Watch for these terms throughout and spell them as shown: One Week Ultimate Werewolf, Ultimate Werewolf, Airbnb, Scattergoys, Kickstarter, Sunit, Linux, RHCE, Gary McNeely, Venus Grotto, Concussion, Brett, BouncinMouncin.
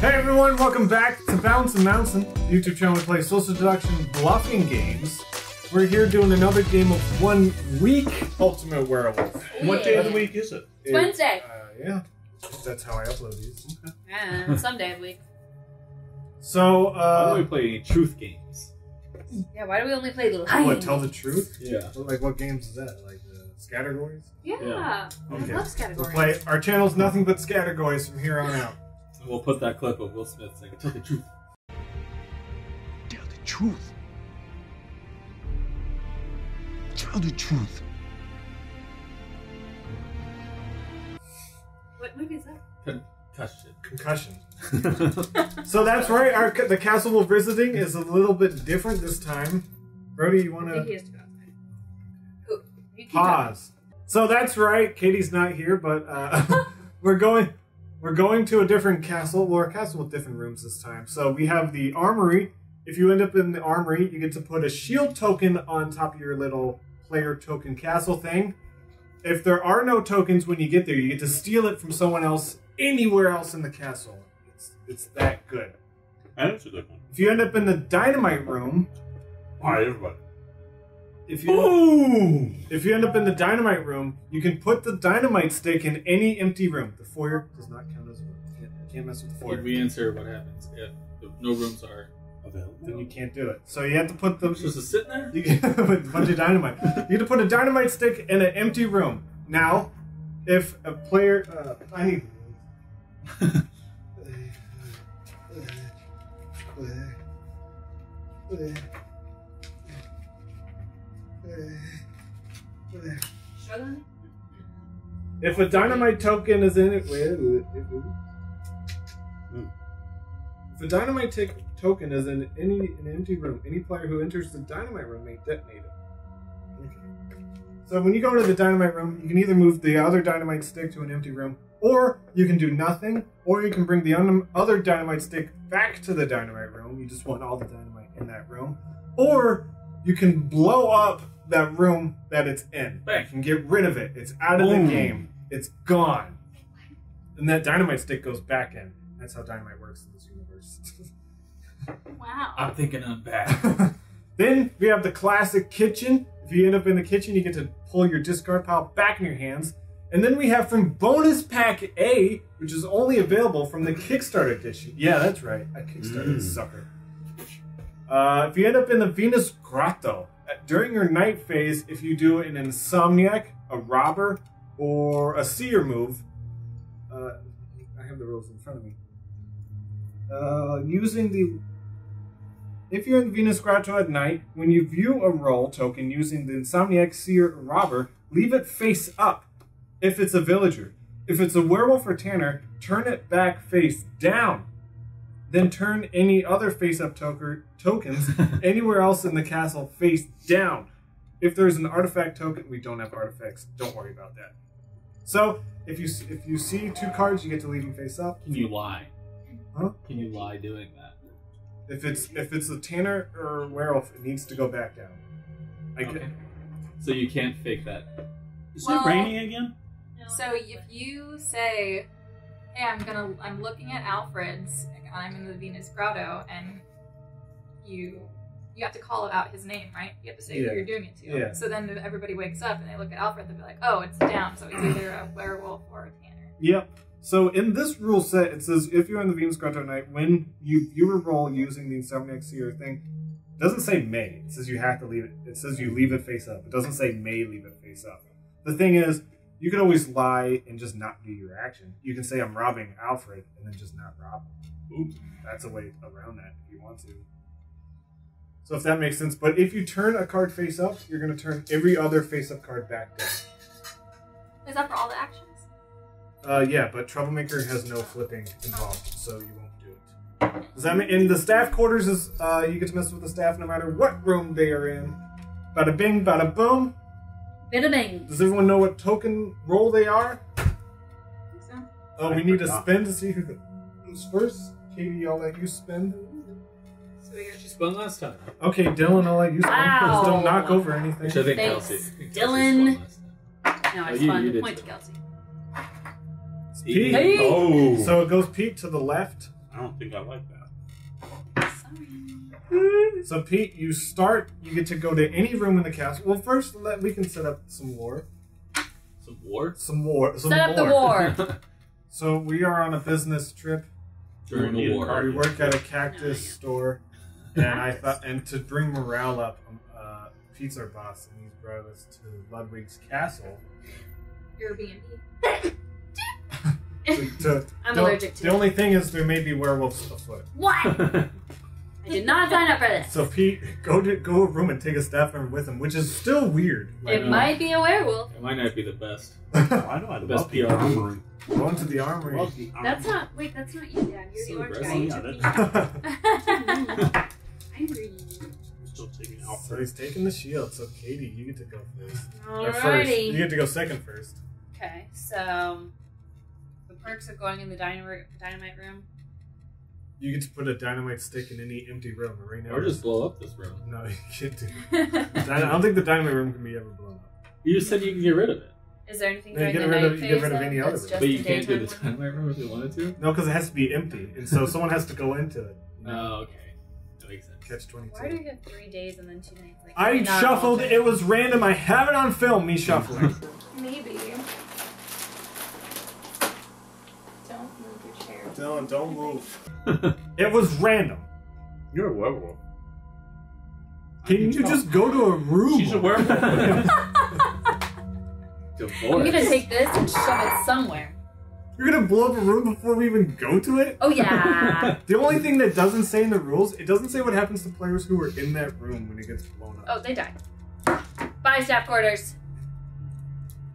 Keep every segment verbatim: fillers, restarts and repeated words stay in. Hey everyone, welcome back to BouncinMouncin, YouTube channel we play social deduction bluffing games. We're here doing another game of One Week Ultimate Werewolf. Yeah. What day of the week is it? It's Wednesday. Uh, yeah, that's how I upload these. Yeah, some day of the week. So, uh... why do we play truth games? Yeah, why do we only play lying? What, tell the truth? Yeah. Like, what games is that? Like, uh, Scattergoys? Yeah, yeah. Okay. I love Scattergoys. We'll play, our channel's nothing but Scattergoys from here on out. We'll put that clip of Will Smith saying, "Tell the truth." Tell the truth. Tell the truth. What movie is that? Concussion. Concussion. So that's right. Our the castle we're visiting is a little bit different this time. Brody, you want to? I think he has to go outside. Cool. You keep pause. Talking. So that's right. Katie's not here, but uh, we're going. We're going to a different castle, well, a castle with different rooms this time. So we have the armory. If you end up in the armory, you get to put a shield token on top of your little player token castle thing. If there are no tokens when you get there, you get to steal it from someone else anywhere else in the castle. It's, it's that good. And it's a good one. If you end up in the dynamite room... All right, everybody. If you, Ooh. if you end up in the dynamite room, you can put the dynamite stick in any empty room. The foyer does not count as a room. You can't, you can't mess with the foyer. If we answer what happens, if no rooms are available, then you can't do it. So you have to put them... Just to sit there? You, with a bunch of dynamite. You have to put a dynamite stick in an empty room. Now, if a player... Uh, I need... If a dynamite token is in it, if a dynamite t token is in any an empty room, any player who enters the dynamite room may detonate it. Okay. So when you go into the dynamite room, you can either move the other dynamite stick to an empty room, or you can do nothing, or you can bring the other dynamite stick back to the dynamite room. You just want all the dynamite in that room, or you can blow up that room that it's in. You can get rid of it. It's out of Boom. the game. It's gone. And that dynamite stick goes back in. That's how dynamite works in this universe. Wow. I'm thinking I'm back. Then we have the classic kitchen. If you end up in the kitchen, you get to pull your discard pile back in your hands. And then we have from bonus pack A, which is only available from the Kickstarter edition. Yeah, that's right. I Kickstarted mm. this sucker. Uh, if you end up in the Venus Grotto, during your night phase, if you do an insomniac, a robber, or a seer move, uh, I have the rules in front of me. Uh, using the, if you're in Venus Grotto at night, when you view a roll token using the insomniac, seer, or robber, leave it face up. If it's a villager, if it's a werewolf or tanner, turn it back face down. Then turn any other face-up toker, tokens anywhere else in the castle face down. If there's an artifact token, we don't have artifacts. Don't worry about that. So, if you if you see two cards, you get to leave them face up. Can you lie? Huh? Can you lie doing that? If it's if it's a tanner or a werewolf, it needs to go back down. I okay. Could. So you can't fake that. Is well, it raining again? No. So if you say, "Hey, I'm gonna I'm looking at Alfred's." I'm in the Venus Grotto, and you you have to call out his name, right? You have to say yeah. who you're doing it to. Yeah. So then everybody wakes up and they look at Alfred and they're like, oh, it's down, so it's either a werewolf or a tanner. Yep. So in this rule set, it says if you're in the Venus Grotto night, when you view a roll using the insomniac seer thing, it doesn't say may. It says you have to leave it. It says you leave it face up. It doesn't say may leave it face up. The thing is, you can always lie and just not do your action. You can say I'm robbing Alfred and then just not rob him. Oops, that's a way around that if you want to. So if that makes sense. But if you turn a card face up, you're going to turn every other face up card back down. Is that for all the actions? Uh, yeah, but Troublemaker has no flipping involved, so you won't do it. Does that mean in the staff quarters is uh, you get to mess with the staff no matter what room they are in? Bada bing, bada boom. Bada bing. Does everyone know what token roll they are? I think so. Oh, I we need to spin to see who. The first, Katie, I'll let you spin. So we got you spun last time. Okay, Dylan, I'll let you spin. Wow. Don't knock wow. over anything. Which I think Kelsey. I think Dylan. No, I oh, spun. You, you point to Kelsey. Pete. Pete. Oh. So it goes Pete to the left. I don't think I like that. Sorry. So Pete, you start. You get to go to any room in the castle. Well, first let we can set up some war. Some war. Some war. Some set war. up the war. So we are on a business trip. During the war, we work at a cactus store, and I thought, and to bring morale up, uh, Pete's our boss, and he's brought us to Ludwig's castle. Airbnb. To, to, I'm allergic to The it. only thing is there may be werewolves afoot. What? I did not sign up for this. So Pete, go to go to a room and take a staff member with him, which is still weird. It know. might be a werewolf. It might not be the best. I know I the best the armory. Go into the armory. Well, the armory. That's not wait, that's not you, Dad. You're so the orange aggressive. guy. Yeah, I'm green. Still taking out. So he's taking the shield. So Katie, you get to go first. Alrighty. Or first. You get to go second first. Okay, so. Perks of going in the dynamite dynamite room. You get to put a dynamite stick in any empty room right now. Or just blow up this room. No, you can't do that. I don't think the dynamite room can be ever blown up. You just said you can get rid of it. Is there anything no, you, get the rid of, phase, you get rid of any other room? But you can't do the dynamite room if you wanted to? No, because it has to be empty. And so someone has to go into it. Oh, okay. That makes sense. Catch twenty-two. Why do you have three days and then two nights? Like, I shuffled. It was random. I have it on film, me shuffling. Maybe. Dylan, don't move. It was random. You're a werewolf. Can you just go to a room? She's a werewolf. Divorce. You're gonna take this and shove it somewhere. You're gonna blow up a room before we even go to it? Oh yeah. The only thing that doesn't say in the rules, it doesn't say what happens to players who are in that room when it gets blown up. Oh, they die. Bye, staff quarters.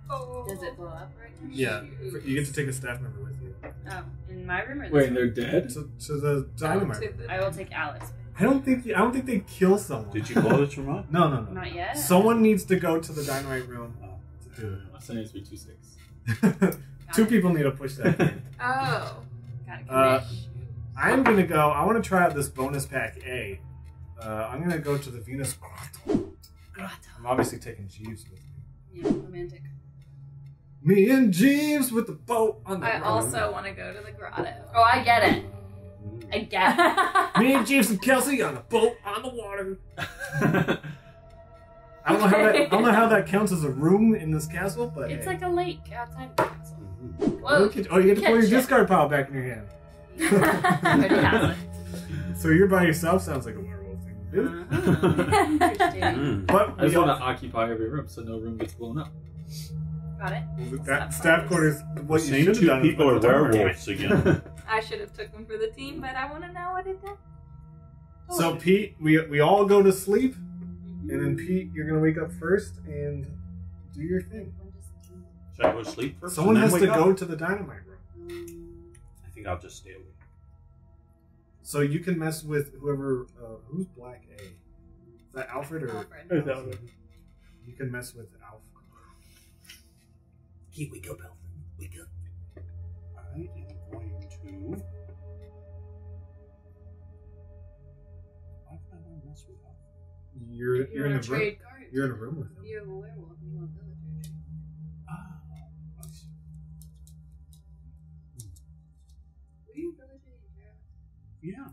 Oh. Does it blow up right now? Yeah. Jeez. You get to take a staff member with you. Oh, in my room or this Wait, room? they're dead? To, to the dynamite. Oh, to the... I will take Alex. I don't think I don't think they kill someone. Did you blow this room up? No, no, no. Not yet. Someone needs to go to the dynamite room to do it. My son needs to be two six. Two it. people need to push that thing. Oh. Gotta uh, I'm gonna go. I want to try out this bonus pack A. Uh, I'm gonna go to the Venus Grotto. Grotto. I'm obviously taking Jeeves with me. Yeah, romantic. Me and Jeeves with the boat on the I road. also want to go to the grotto. Oh, I get it. I get it. Me and Jeeves and Kelsey on a boat on the water. I don't know how that I don't know how that counts as a room in this castle, but it's hey. like a lake outside the castle. Whoa, at, oh, you get to pull your discard pile back in your hand. Yeah. So you're by yourself sounds like a werewolf thing. Uh-huh. But I just want to occupy every room so no room gets blown up. Got it. Well, that staff, staff quarters. What Same you should have done. People are werewolves again. I should have took them for the team, but I want to know what it did. Oh, so Pete, we we all go to sleep, mm-hmm. and then Pete, you're gonna wake up first and do your thing. Should I go to sleep first? Someone has to up? go to the dynamite room. I think I'll just stay awake. So you can mess with whoever. Uh, who's Black A? Is that Alfred or? Alfred. Alfred. Alfred. You can mess with Alfred. Keep wake up, Alfred. Wake up. I am going to. Why can I not mess with Alfred? You're you're, you're in a room. Cards. You're in a room with him. You're a werewolf. You want villager. Ah. Were you villaging in Yeah.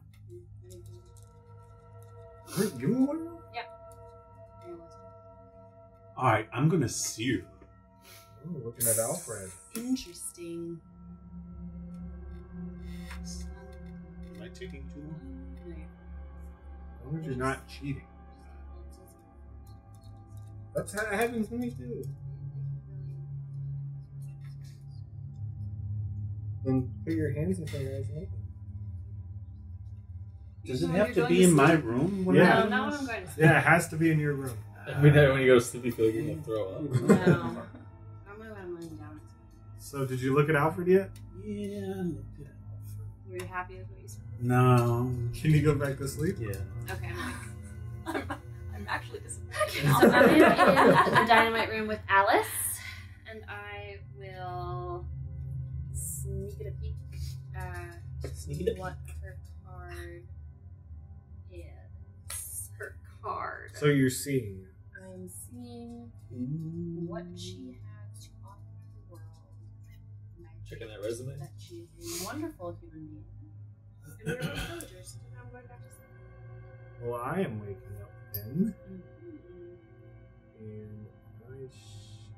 Were you a werewolf? Yeah. All right, I'm gonna sear. Ooh, looking at Alfred. Interesting. Am I taking too long? As long as you're not cheating. That's how it happens when we do. Then put your hands in front of your eyes open. Does it have to be in my room? Yeah, not when I'm going to sleep. Yeah, it has to be in your room. I mean, when you go to sleep, you feel like you're going to throw up. No. So did you look at Alfred yet? Yeah, I looked at Alfred. Were you happy with what you said? No. Can you go back to sleep? Yeah. Okay, I'm like, I'm, I'm actually disappointed. So I'm in the dynamite room with Alice, and I will sneak it a peek. Uh, sneak it a What her card is. Her card. So you're seeing. I'm seeing mm. what she has. Checking that resume. That she's a wonderful human being we were all villagers. Now we're going back to sleep. Well, I am waking up then. Mm-hmm. And I should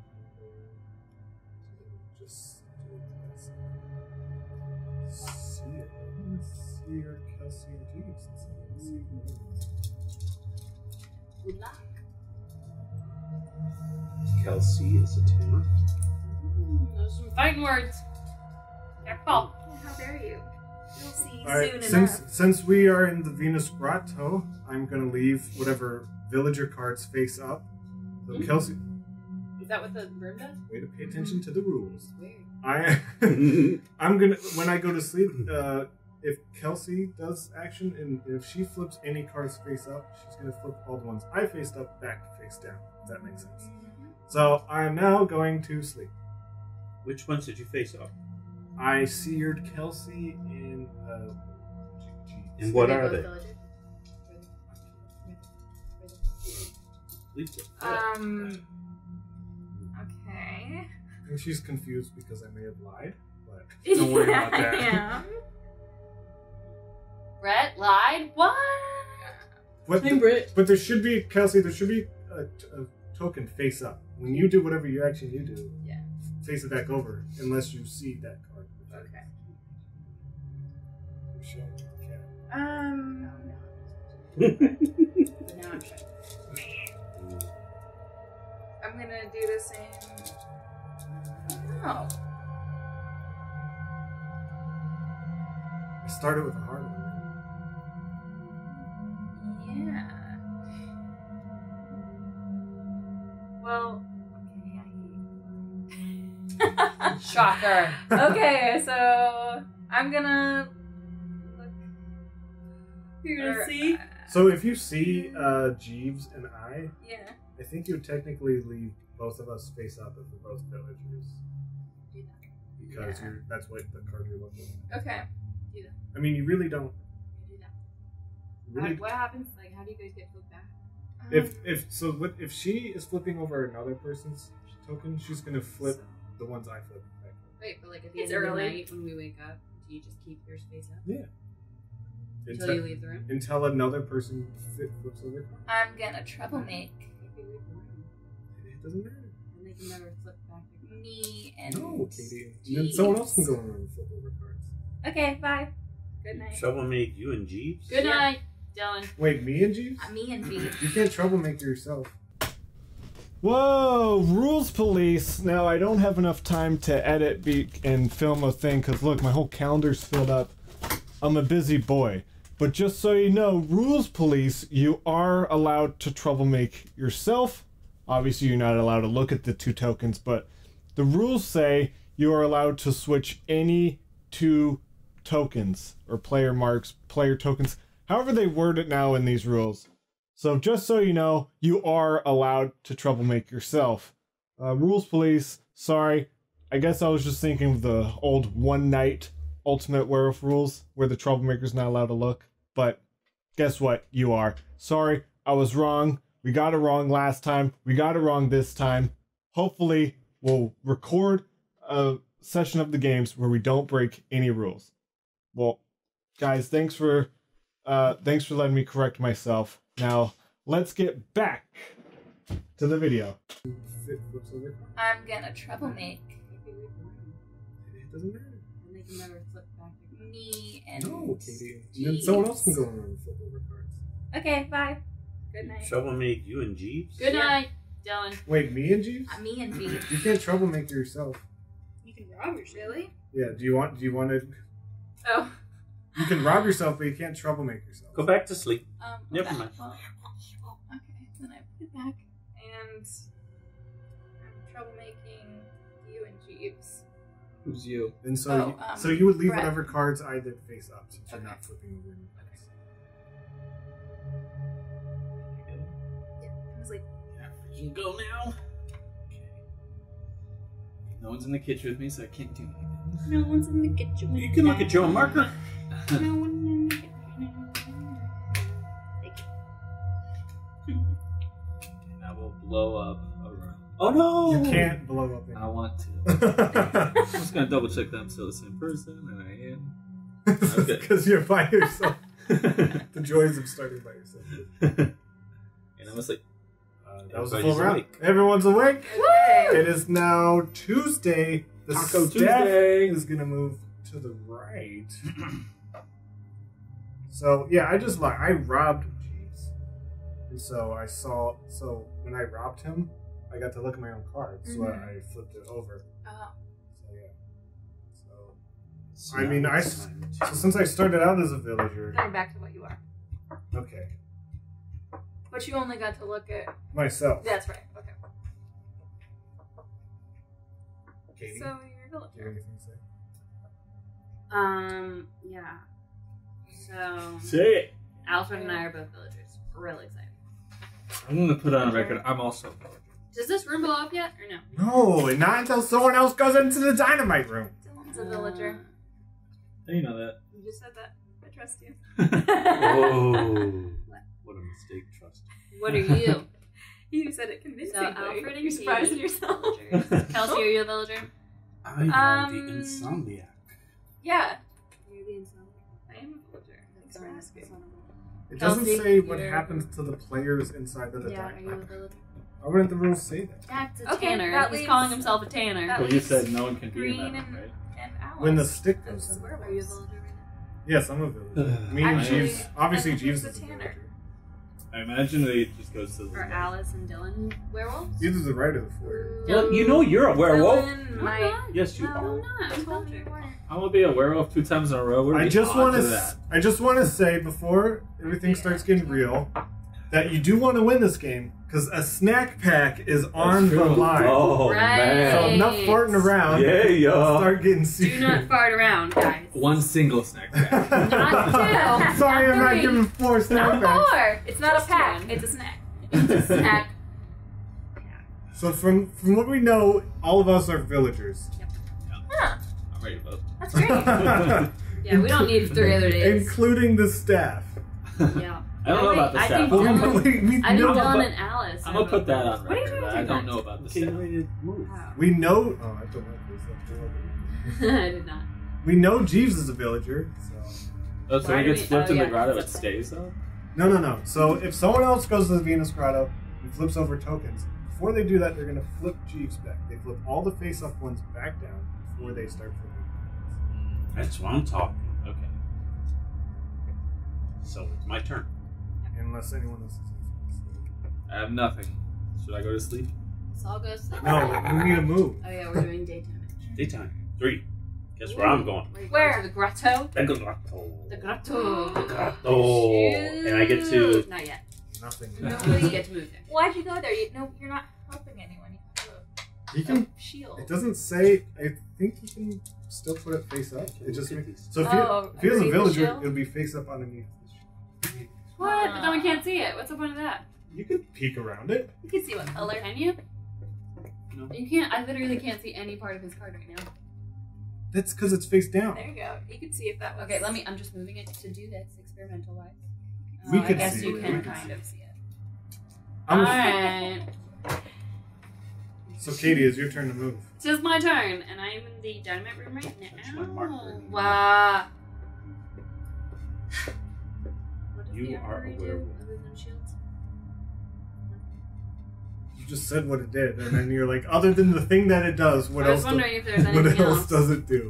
just do this. See it. See your Kelsey and Jeeves. Good luck. Kelsey is a two. Mm, those are some fine words. Well, how dare you? We'll see you right, soon since, enough. Since we are in the Venus Grotto, I'm going to leave whatever villager cards face up. So mm-hmm. Kelsey. Is that what the room does? Way to pay attention mm-hmm. to the rules. Weird. I, I'm going to, when I go to sleep, uh, if Kelsey does action and if she flips any cards face up, she's going to flip all the ones I faced up back face down. If that makes sense. Mm-hmm. So I am now going to sleep. Which ones did you face up? I seared Kelsey in. Uh, and what are they? Um. Okay. I think she's confused because I may have lied, but don't worry about that. Yeah. Brett lied. What? But, the, Brett. But there should be Kelsey. There should be a, a token face up when you do whatever your action you do. Yeah. Face it back over, unless you see that card. Okay. Um. No, no. Now I'm trying. I'm gonna do the same. No. I started with a hard one. Yeah. Well. Shocker. Okay, so I'm gonna look. You're gonna see? So if you see uh, Jeeves and I, yeah. I think you technically leave both of us face up if we're both villagers. Yeah. Because yeah. You're, that's what the card you're looking at. Okay. Do that. I mean, you really don't. Do that. Really, what happens? Like, how do you guys get flipped back? If if so, what, if she is flipping over another person's token, she's gonna flip. So. The ones I flip. Wait, but like at the it's end early. Of the night when we wake up, do you just keep your space up? Yeah. Until, until you leave the room? Until another person flips over. I'm gonna trouble make. It doesn't matter. And they can never flip back again. Me and... No, Katie. Jeeves. Then someone else can go around and flip over cards. Okay, bye. Good night. Trouble make you and Jeeves? Good night, Dylan. Wait, me and Jeeves? Uh, me and Jeeves. You can't trouble make yourself. Whoa, rules police. Now I don't have enough time to edit be and film a thing because look, my whole calendar's filled up. I'm a busy boy. But just so you know, rules police, you are allowed to troublemaker yourself. Obviously you're not allowed to look at the two tokens, but the rules say you are allowed to switch any two tokens or player marks, player tokens, however they word it now in these rules. So just so you know, you are allowed to troublemaker yourself. Uh, rules police, sorry. I guess I was just thinking of the old one night Ultimate Werewolf rules where the troublemaker's not allowed to look. But guess what? You are. Sorry, I was wrong. We got it wrong last time. We got it wrong this time. Hopefully we'll record a session of the games where we don't break any rules. Well, guys, thanks for, uh, thanks for letting me correct myself. Now, let's get back to the video. I'm gonna troublemaker. It doesn't matter. And they can never flip back again. Me and... No, Katie. Jeeves. Then someone else can go around and flip over cards. Okay, bye. Good night. Troublemaker you and Jeeves? Good night, Dylan. Wait, me and Jeeves? Uh, me and Jeeves. You can't troublemaker yourself. You can rob yourself. Really? Yeah, do you want, do you want to... Oh. You can rob yourself, but you can't troublemaker yourself. Go back to sleep. Um, Never okay. mind. Well, okay, then I put it back, and I'm troublemaking you and Jeeves. Who's you? And so, oh, you, um, so you would leave Brett. Whatever cards I did face up, since okay. you're not flipping over any cards. Yeah, I was like, yeah, we can go now. Okay. No one's in the kitchen with me, so I can't do anything. No one's in the kitchen. You can look at your own marker. No one in it. And I will blow up a room. Oh no! You can't blow up anything. I want to. I'm just gonna double check that I'm still the same person, and I am. Because you're by yourself. The joys of starting by yourself. And I'm asleep. Uh, that was a full round. Everyone's awake. Woo! It is now Tuesday. The Taco Tuesday is going to move to the right. So, yeah, I just lied. I robbed Jeeves. And so I saw... So when I robbed him, I got to look at my own card. So mm -hmm. I flipped it over. Oh. So, yeah. So... so I mean, I... So since I started out as a villager... Going back to what you are. Okay. But you only got to look at... myself. That's right. Okay. Katie? So you're a villager. Do you have anything to say? Um, yeah. So, say it. Alfred and I are both villagers. We're really excited. I'm going to put on a record. I'm also a villager. Does this room blow up yet, or no? No, not until someone else goes into the dynamite room. Dylan's a villager. Uh, you know that. You just said that. I trust you. Whoa. What? What a mistake, trust. What are you? You said it convincingly. So, Alfred and you're surprising yourself. Kelsey, are you a villager? I am um, the insomniac. Yeah. You're the insomniac. I am a villager. It doesn't say what happens to the players inside of the yeah, diner. Why wouldn't the rules say that? That's a okay, tanner. That He's calling himself a tanner. Well, you said no one can be that, and, right? And when the stick goes in. Are you a villager right now? Yes, I'm a villager. Uh, Me and actually, Jeeves. Obviously, Jeeves is a tanner. I imagine they just goes to the... Or Alice and Dylan werewolves? Either the right or the foyer. Dylan, you know you're a werewolf. Dylan, my, yes, you no, are. Not. I'm not. I'm gonna be a werewolf two times in a row. We're I just want to. I just want to say before everything yeah. starts getting real, that you do want to win this game because a snack pack is That's on true. the line. Oh right. man! So enough farting around. Yeah, y'all. Start getting serious. Do not fart around, guys. One single snack pack. Not two. Sorry, not I'm three. not giving four snack not packs. Four. It's not Just a pack. One. It's a snack. It's a snack. Yeah. So from from what we know, all of us are villagers. Yep. Yeah. Huh. I'm ready to vote. That's great. Yeah, we don't need three other days. Including the staff. Yeah. I don't no, know wait, about the I staff. Dylan, wait, we, I think no, Dylan and Alice. I'm going to put that on record. What are you doing I don't know about the staff. Wow. We know... Oh, I don't like this. I did not. We know Jeeves is a villager, so... Oh, so he gets flipped oh, in the yeah, grotto, it stays, though? No, no, no. So if someone else goes to the Venus Grotto and flips over tokens, before they do that, they're going to flip Jeeves back. They flip all the face-up ones back down before they start flipping. That's what I'm talking about. Okay. So it's my turn. Unless anyone else is I have nothing. Should I go to sleep? This all goes to sleep. No, we need to move. Oh yeah, we're doing daytime. Daytime. Three. Guess Ooh. where I'm going. Where? where? Going to the grotto? The grotto. The grotto. The grotto. Shoot. And I get to... Not yet. Nothing. No, you get to move there. Why'd you go there? You, no, you're not helping anyone. You can... You can shield. It doesn't say... I think you can still put it face up. It just makes... So if oh, you as a villager, it'll be face up underneath. What? But then we can't see it. What's the point of that? You can peek around it. You can see what color, can you? No. You can't. I literally can't see any part of his card right now. That's because it's face down. There you go. You can see if that was... Okay, let me... I'm just moving it to do this, experimental-wise. Oh, we can I guess see you it. can we kind can of see it. I'm All right. So, Katie, it's your turn to move. It is my turn, and I am in the dynamite room right now. That's my marker. Wow. You are a werewolf. You just said what it did, and then you're like, other than the thing that it does, what I was else? Wondering do, if there's anything what else, else does it do?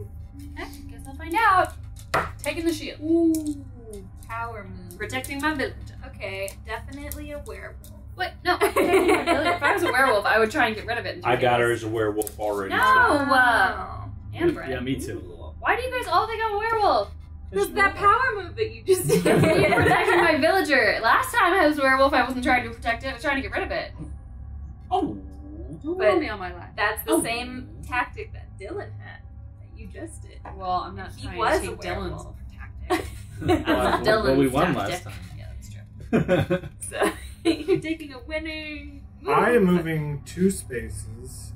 Heck, guess I'll find out. Taking the shield. Ooh, power move. Protecting my village. Okay, definitely a werewolf. What? No. If I was a werewolf, I would try and get rid of it. I got her as a werewolf already. No. Wow. And Brett. Yeah, me too. Why do you guys all think I'm a werewolf? Because that power move that you just did. Protecting my villager. Last time I was a werewolf, I wasn't trying to protect it. I was trying to get rid of it. Oh. Don't but me on my life. That's the oh. same tactic that Dylan had that you just did. Well, I'm not he trying was to take Dylan's tactic. That's well, Dylan's well, we won tactic. last time. Yeah, that's true. So, you're taking a winner. Ooh. I am moving two spaces.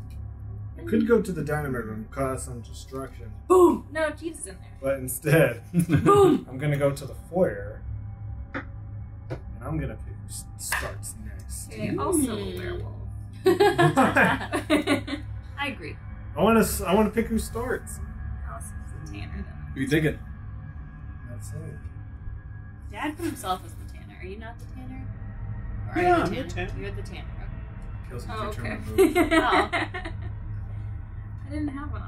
I could go to the dynamite room, cause some destruction. Boom! No, Jeeves is in there. But instead, boom! I'm gonna go to the foyer, and I'm gonna pick who starts next. Okay, also a werewolf. I agree. I wanna, I wanna pick who starts. Alice is the tanner, though. Who you thinking? food. Dad put himself as the tanner. Are you not the tanner? Or yeah, are you the tanner? You're the tanner. Kills oh, okay. oh. I didn't have one.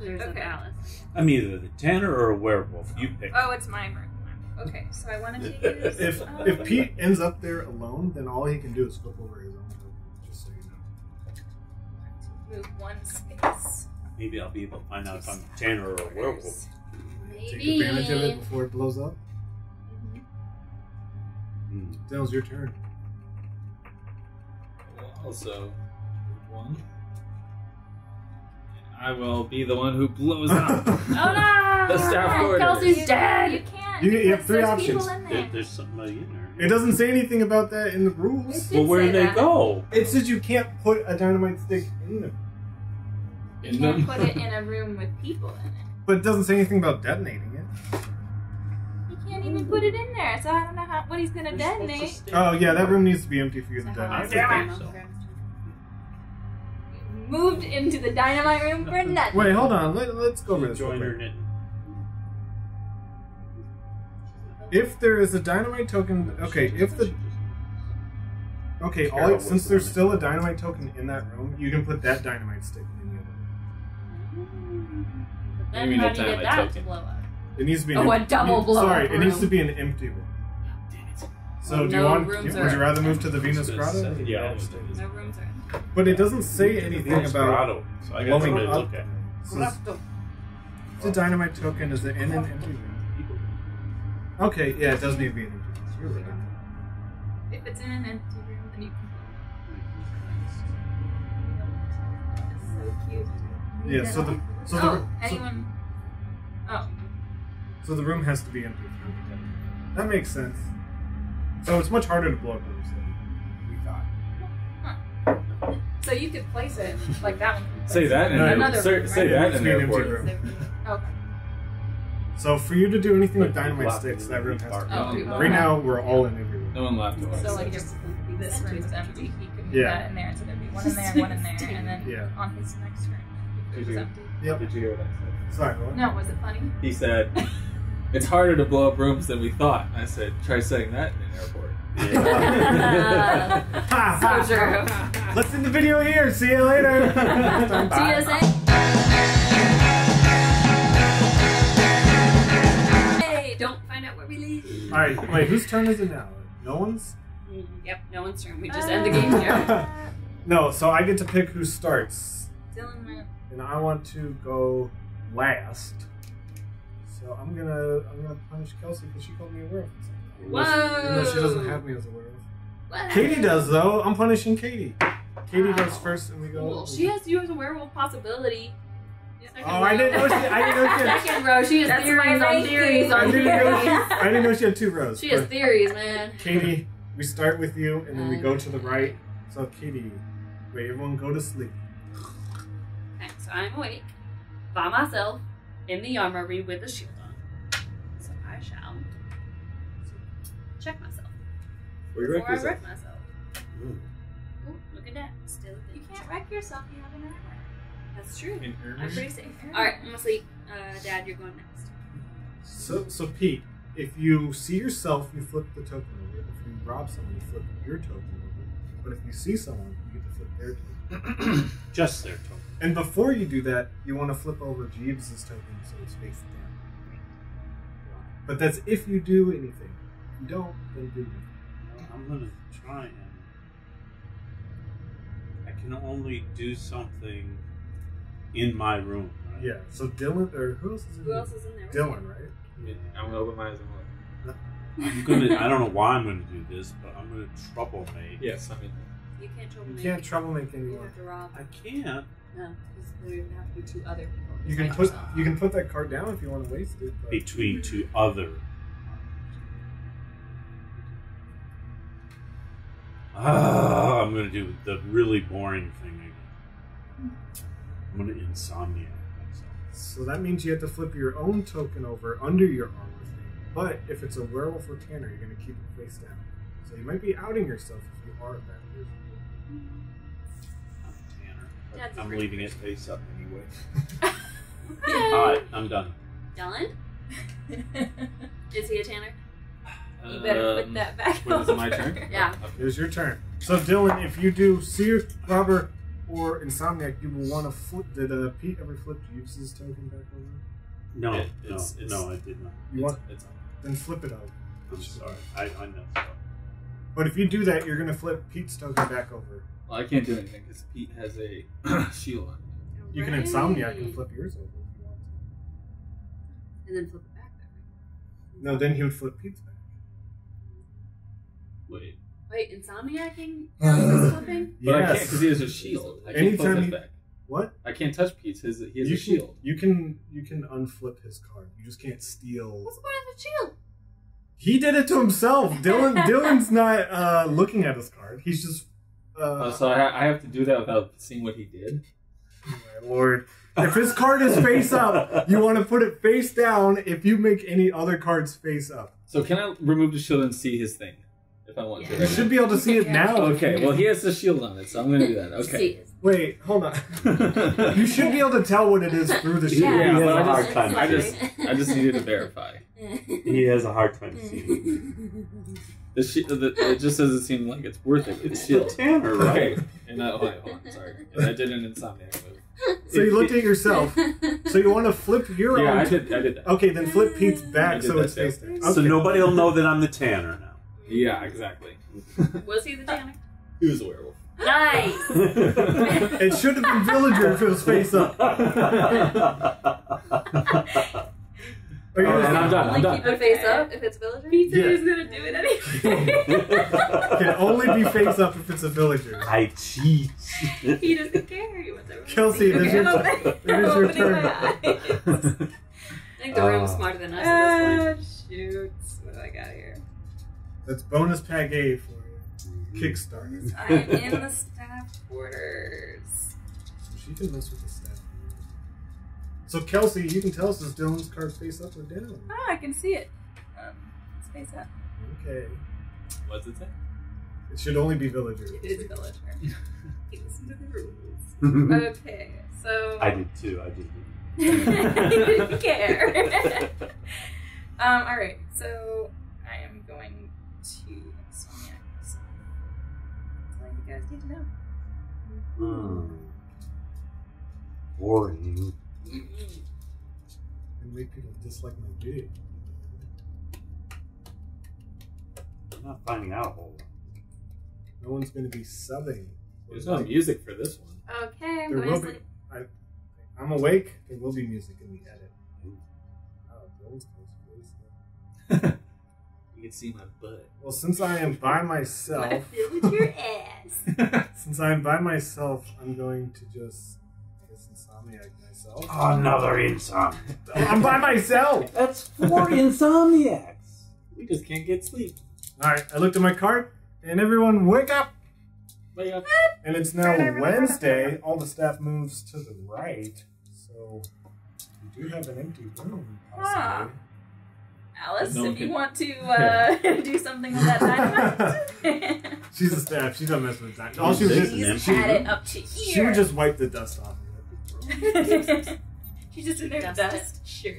There's okay. a balance. I'm either the tanner or a werewolf. You pick. Oh, it's my mine. Okay, so I wanted to use... if, oh. if Pete ends up there alone, then all he can do is flip over his own. Just so you know. Move one space. Maybe I'll be able to find out if I'm a tanner or a werewolf. Maybe. Take advantage of it before it blows up. Mm-hmm. Mm. That was your turn. Also, one. And I will be the one who blows up. Oh no! The staff order. Kelsey's dead. You can't. You, you have three options. There. There's somebody in there. It doesn't say anything about that in the rules. Well, where do they go? It says you can't put a dynamite stick in them. You in can't them? put it in a room with people in it. But it doesn't say anything about detonating it. Can't even put it in there, so I don't know how, what he's gonna detonate. Oh yeah, that room needs to be empty for you to detonate. So. Moved into the dynamite room for nothing. Wait, hold on. Let, let's go over this. Join If there is a dynamite token, okay. If the okay, all since there's still a dynamite token in that room, you can put that dynamite stick in the other room. But then how do you get that to blow up? It needs to be. Oh, an a double blow. Sorry, room. It needs to be an empty room. So well, do you no want? Would you rather move to the Venus Grotto? Yeah. No rooms are. Empty. But it doesn't say yeah, anything Venus about Grotto, so I blowing to up. Look at. So the dynamite token is it in an empty room? Okay. Yeah, it does need to be an empty room. You're right. If it's in an empty room, then you can. That's so cute. Yeah. So the. So oh, the, anyone. So, oh. So the room has to be empty. That makes sense. So it's much harder to blow up rooms than we thought. Huh. So you could place it like that one. Say that in no, another say, room. Say right? that in an empty room. Okay. So for you to do anything with dynamite sticks, that room has to be empty. Oh, right now, we're all in every room. No one left. So like just this room is empty. He could move yeah. that in there. So there'd be one in there, one in there, and then yeah. on his next room, it was empty. Yep. Did you hear that? Sorry. What? No, was it funny? He said. It's harder to blow up rooms than we thought. I said, try saying that in an airport. Yeah. uh, so true. Let's end the video here. See you later. T S A. Hey, don't find out where we leave. All right, wait, whose turn is it now? No one's? Mm, yep, no one's turn. We just uh, end the game here. No, so I get to pick who starts. Dylan went. And I want to go last. So I'm gonna I'm gonna punish Kelsey because she called me a werewolf. Whoa! Unless she doesn't have me as a werewolf. Katie does though. I'm punishing Katie. Katie wow. goes first, and we go. Cool. She has you as a werewolf possibility. Second oh, row. I didn't know she. I didn't know she had second row. She has That's theories on theories on theories. I didn't, know she, I didn't know she had two rows. She has theories, man. Katie, we start with you, and then um, we go to the right. So Katie, wait, everyone go to sleep. Okay, so I'm awake by myself. In the armory with a shield on. So I shall check myself. Well, you wreck before yourself. I wreck myself. Ooh. Ooh, look at that. Still a you can't wreck yourself, you have an armor. That's true. An armor? I'm pretty safe. Alright, I'm gonna sleep. Uh, Dad, you're going next. So, so Pete, if you see yourself, you flip the token over. If you rob someone, you flip your token over. But if you see someone, you get to flip their token. Just their token. And before you do that, you want to flip over Jeeves' token so it's facing down. But that's if you do anything. If you don't, then do nothing. I'm going to try and... I can only do something in my room, right? Yeah, so Dylan, or who else is in there? Who else is in there? Dylan, right? Yeah, I'm going to open my eyes and look. I'm going to, I don't know why I'm going to do this, but I'm going to trouble-make. Yes, I mean... You can't trouble-make. You can't trouble-make anymore. You have to rob. I can't. No, because there would have to be two other people. You can put you can put that card down if you want to waste it. But. Between two other. Ah, I'm gonna do the really boring thing again. I'm gonna insomnia myself. So that means you have to flip your own token over under your armor thing. But if it's a werewolf or tanner, you're gonna keep it face down. So you might be outing yourself if you are that person. Mm-hmm. Dad's I'm leaving it face up anyway. Alright, I'm done. Dylan? Is he a tanner? You better um, put that back wait, over. Is it my turn? Yeah. It was your turn. So Dylan, if you do Seer, Robber, or Insomniac, you will want to flip. Did uh, Pete ever flip Jeeves' token back over? No, it, it's, no, it's, no, I did not. You want? It's, it's then flip it over. I'm sorry, I, I know. But if you do that, you're going to flip Pete's token back over. Well, I can't do anything because Pete has a shield on him. You right. can Insomniac and flip yours over if you want to. And then flip it back that way. No, then he would flip Pete's back. Wait. Wait, Insomniacing? Flipping? But yes. I can't because he has a shield. I can't flip his back. What? I can't touch Pete's. His, he has you a shield. Can, you, can, you can unflip his card. You just can't steal. What's the point of the shield? He did it to himself. Dylan, Dylan's not uh, looking at his card. He's just. Uh, uh, so I, I have to do that without seeing what he did. Oh my lord! If his card is face up, you want to put it face down. If you make any other cards face up. So can I remove the shield and see his thing, if I want yeah. to? Right you now? Should be able to see it yeah. now. Okay. Well, he has the shield on it, so I'm going to do that. Okay. Wait, hold on. You should be able to tell what it is through the shield. Yeah, he has a hard time. I just, I just needed to verify. He has a hard time seeing. The shi the, it just doesn't seem like it's worth it. It's shield. Tanner, right? Okay. And I, oh, I, oh, I'm sorry. And I did an Insomniac move. So you looked at yourself. So you want to flip your yeah, own. Yeah, I did. I did that. Okay, then flip Pete's back so it's faced. Okay. So nobody will know that I'm the Tanner now. Yeah, exactly. Was he the Tanner? He was a werewolf. Nice. It should have been Villager if it was face up. Are you right, and I'm done. Only I'm done. Keep it face up if it's Villager. Pizza yeah. is gonna do it anyway. Can only be face up if it's a Villager. I cheat. He doesn't care. He wants everyone. Kelsey, this is your turn. It is your turn. I think the room was smarter than us. Ah, shoot! What do I got here? That's bonus pack A for you. Kickstarter. I am in the staff quarters. She can mess with the staff. So Kelsey, you can tell us, is Dylan's card face up or down? Ah, oh, I can see it. Um, it's face up. Okay. What's it say? It should only be Villager. It is Villager. You listen to the rules. Okay, so... I did too, I just didn't. You didn't care. um, Alright, so I am going to Insomniac myself. That's all you guys need to know. Hmm. Warning. And make people dislike my video. I'm not finding out a whole lot. No one's going to be subbing. There's no music for this one. Okay, I'm there going will to sleep. Be, I, I'm awake. There will be music in the edit. Oh, you can see my butt. Well, since I am by myself. I feel with your ass. Since I am by myself, I'm going to just. Insomniac myself. Oh, another insomniac. I'm by myself. That's four insomniacs. We just can't get sleep. All right, I looked at my cart, and everyone wake up. Wake up. And it's now really Wednesday. All the staff moves to the right, so we do have an empty room. Huh. Alice, no if you can... want to uh, do something with that dynamite. She's a staff. She doesn't mess with dynamite. All she was just she, it up to here. She would just wipe the dust off. She's just in there dust. dust. Sure.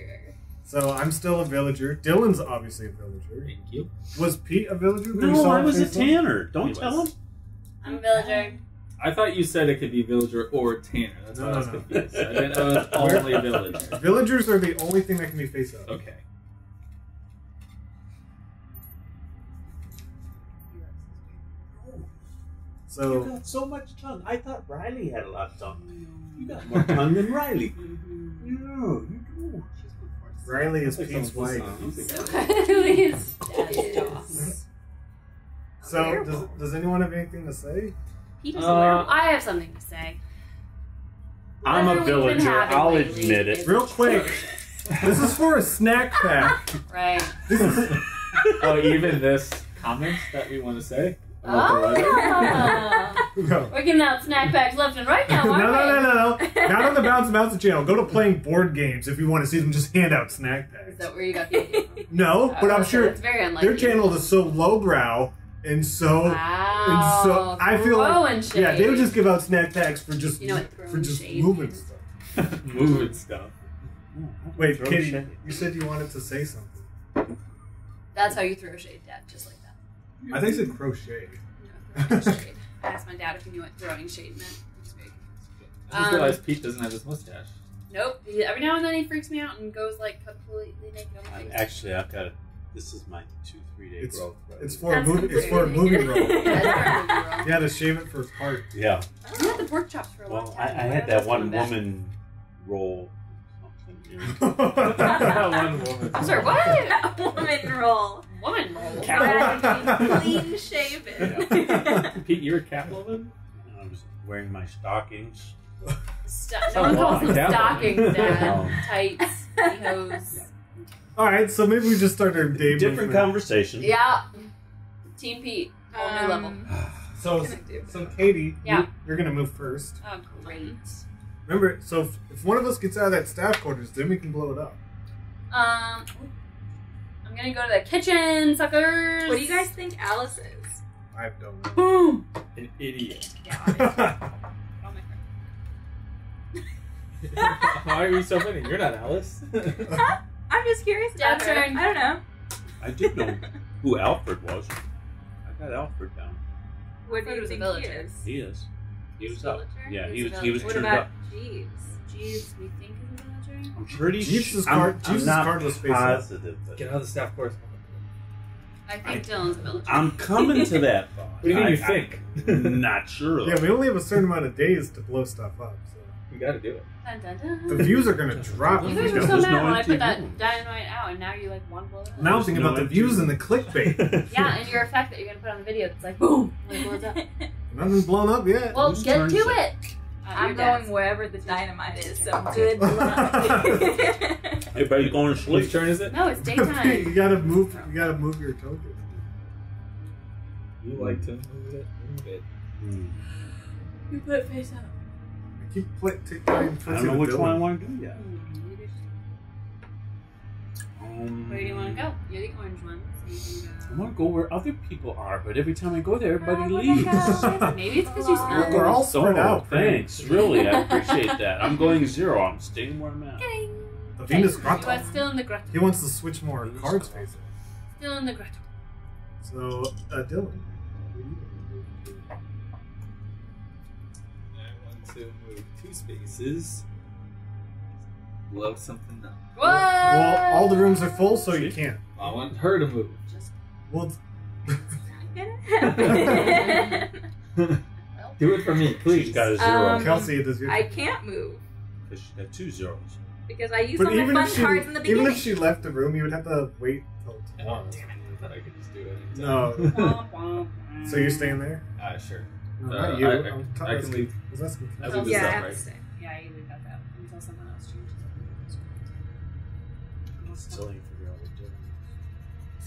So I'm still a villager. Dylan's obviously a villager. Thank you. Was Pete a villager? No, I was a tanner. Don't he tell was. him. I'm a villager. I thought you said it could be villager or tanner. That's no, why no, I was no. confused. I didn't know it was only a villager. Villagers are the only thing that can be face up. Okay. So, you got so much tongue. I thought Riley had a lot of tongue. You got more tongue than Riley. Mm-hmm. No, you do. Riley is Pete's wife. Please, so, does, does anyone have anything to say? He doesn't uh, I have something to say. I'm Whether a villager. I'll lately, admit it. Real quick. This is for a snack pack. Right. This is, oh, even this comment that we want to say? Oh. No. We're giving out snack packs left and right now, aren't no, we? No, no, no, no. Not on the BouncinMouncin channel. Go to playing board games if you want to see them just hand out snack packs. Is that where you got these from? No, but I'm sure it's very unlikely. Their channel is so lowbrow and so... Wow. And so I feel like... Shade. Yeah, they would just give out snack packs for just, you know, for just moving stuff. Moving stuff. Wait, Katie, shade. You said you wanted to say something. That's how you throw shade, Dad, just like that. I think it said crochet. No, throw shade. I asked my dad if he knew what throwing shade meant. I just um, realized Pete doesn't have his mustache. Nope. Every now and then he freaks me out and goes like completely naked on my face. Actually, I've got a, this is my two, three day it's, growth. Right? It's for That's a movie. It's for a movie roll. Yeah, you had to shave it for part. Yeah. I had the pork chops for a well, long time. I, I had that one woman roll. One woman. I'm sorry, what? Woman roll. Woman roll. Catwoman. Clean shaven. Yeah. Pete, you were Catwoman? I was wearing my stockings. St no one calls them stockings, Dad. Tights, hose. Yeah. All right, so maybe we just start our day. Different conversation. Yeah. Team Pete, whole um, new level. So, so Katie, yeah. you, you're gonna move first. Oh, great. Remember, so if, if one of us gets out of that staff quarters, then we can blow it up. Um, I'm gonna go to the kitchen, suckers. What do you guys think Alice is? I don't know. Boom. An idiot. Yeah. Why are you so funny? You're not Alice. I'm just curious about her. I don't know. I did know who Alfred was. I got Alfred down. What do you think he is? He is. He was up. Yeah, he was. He was turned up. What about Jeeves? Jeeves, we think is a villager. I'm pretty sure. Jeeves is cardless face. Positive. Get out of the staff course. I think Dylan's a villager. I'm coming to that. What do you mean you think? Not sure. Yeah, we only have a certain amount of days to blow stuff up. We gotta do it. Dun, dun, dun. The views are gonna drop. You guys were so mad when I put that dynamite out, and now you're like one blow. Now I'm thinking about the views and the clickbait. Yeah, and your effect that you're gonna put on the video that's like boom, like blows up. Nothing's blown up yet. Well, get to it. I'm going wherever the dynamite is, so good luck. Everybody going to sleep? Which turn is it? No, it's daytime. You gotta move. You gotta move your token. You like to move it. Move it. You put it face up. Keep play, take I don't know which building. one I want to do yet. Um, Where do you want to go? You're the orange one. So you can go. I want to go where other people are, but every time I go there, everybody oh, leaves. Maybe it's because you smell. We're all spread out. Thanks, really, I appreciate that. I'm going zero. I'm staying where I'm at. Okay. The Venus Grotto. He was still in the grotto. He wants to switch more cards. Still in the grotto. So, uh, Dylan. To move two spaces. Blow something up. What? Well, all the rooms are full, so you can't. I want her to move. Just well, do it for me, please. She's got a zero. Um, Kelsey, does your... I can't move. Because she's got two zeros. Because I used all my fun she, cards in the beginning. Even if she left the room, you would have to wait till tomorrow. Oh, damn it. I thought I could just do it. No. So you're staying there? Uh, sure. No, uh, you. I, I, I can leave. I was I leave yeah, up, I have right? to stay. Yeah, you leave that out until someone else changes it. I'm still need to figure out what Dylan